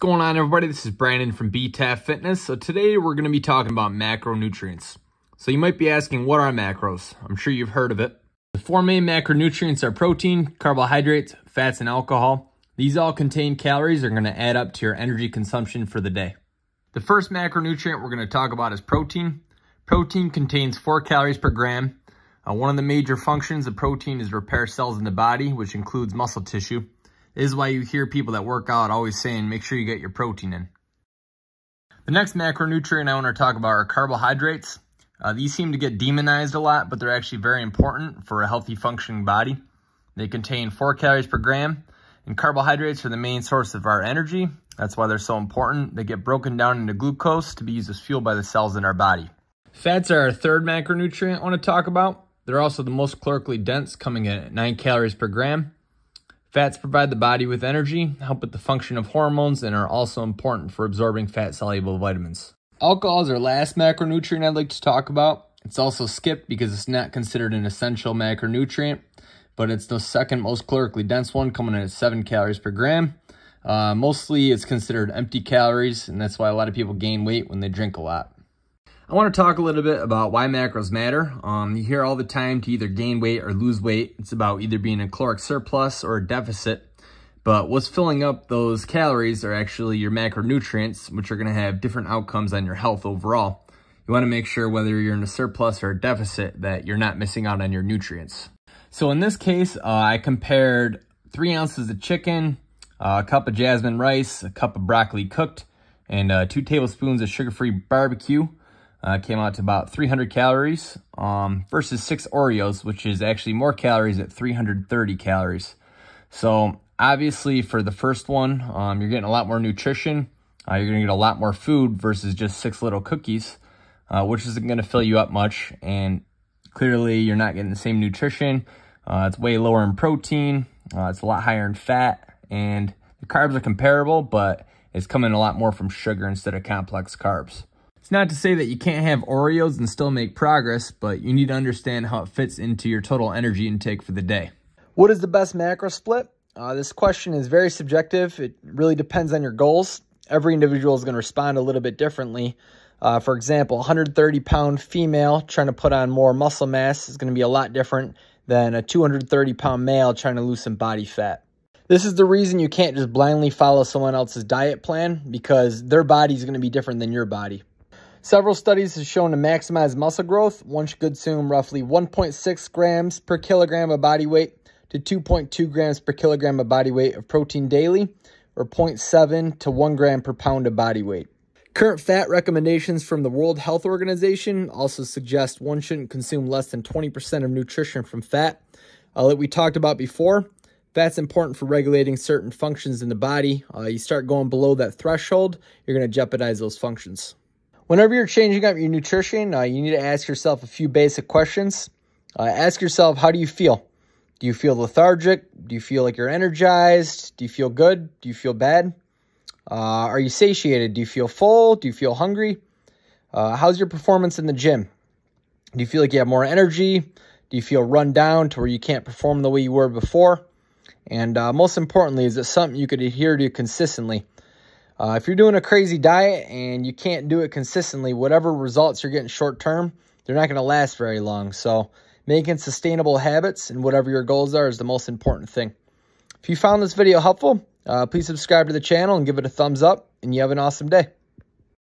What's going on, everybody? This is Brandon from btaftfitness. So today we're going to be talking about macronutrients. So you might be asking, what are macros? I'm sure you've heard of it. The four main macronutrients are protein, carbohydrates, fats, and alcohol. These all contain calories that are going to add up to your energy consumption for the day. The first macronutrient we're going to talk about is protein. Protein contains 4 calories per gram. One of the major functions of protein is repair cells in the body, which includes muscle tissue. This is why you hear people that work out always saying, make sure you get your protein in. The next macronutrient I want to talk about are carbohydrates. These seem to get demonized a lot, but they're actually very important for a healthy functioning body. They contain 4 calories per gram, and carbohydrates are the main source of our energy. That's why they're so important. They get broken down into glucose to be used as fuel by the cells in our body. Fats are our third macronutrient I want to talk about. They're also the most calorically dense, coming in at 9 calories per gram. Fats provide the body with energy, help with the function of hormones, and are also important for absorbing fat-soluble vitamins. Alcohol is our last macronutrient I'd like to talk about. It's also skipped because it's not considered an essential macronutrient, but it's the second most calorically dense one, coming in at 7 calories per gram. Mostly it's considered empty calories, and that's why a lot of people gain weight when they drink a lot. I want to talk a little bit about why macros matter. You hear all the time to either gain weight or lose weight. It's about either being a caloric surplus or a deficit. But what's filling up those calories are actually your macronutrients, which are going to have different outcomes on your health overall. You want to make sure whether you're in a surplus or a deficit that you're not missing out on your nutrients. So in this case, I compared 3 ounces of chicken, a cup of jasmine rice, a cup of broccoli cooked, and 2 tablespoons of sugar-free barbecue. Came out to about 300 calories versus 6 Oreos, which is actually more calories at 330 calories. So obviously for the first one, you're getting a lot more nutrition. You're going to get a lot more food versus just 6 little cookies, which isn't going to fill you up much. And clearly you're not getting the same nutrition. It's way lower in protein. It's a lot higher in fat. And the carbs are comparable, but it's coming a lot more from sugar instead of complex carbs. It's not to say that you can't have Oreos and still make progress, but you need to understand how it fits into your total energy intake for the day. What is the best macro split? This question is very subjective. It really depends on your goals. Every individual is going to respond a little bit differently. For example, a 130-pound female trying to put on more muscle mass is going to be a lot different than a 230-pound male trying to lose some body fat. This is the reason you can't just blindly follow someone else's diet plan, because their body is going to be different than your body. Several studies have shown to maximize muscle growth, one should consume roughly 1.6 grams per kilogram of body weight to 2.2 grams per kilogram of body weight of protein daily, or 0.7 to 1 gram per pound of body weight. Current fat recommendations from the World Health Organization also suggest one shouldn't consume less than 20% of nutrition from fat. Like we talked about before, fat's important for regulating certain functions in the body. You start going below that threshold, you're going to jeopardize those functions. Whenever you're changing up your nutrition, you need to ask yourself a few basic questions. Ask yourself, how do you feel? Do you feel lethargic? Do you feel like you're energized? Do you feel good? Do you feel bad? Are you satiated? Do you feel full? Do you feel hungry? How's your performance in the gym? Do you feel like you have more energy? Do you feel run down to where you can't perform the way you were before? And most importantly, is it something you could adhere to consistently? If you're doing a crazy diet and you can't do it consistently, whatever results you're getting short term, they're not going to last very long. So making sustainable habits and whatever your goals are is the most important thing. If you found this video helpful, please subscribe to the channel and give it a thumbs up, and you have an awesome day.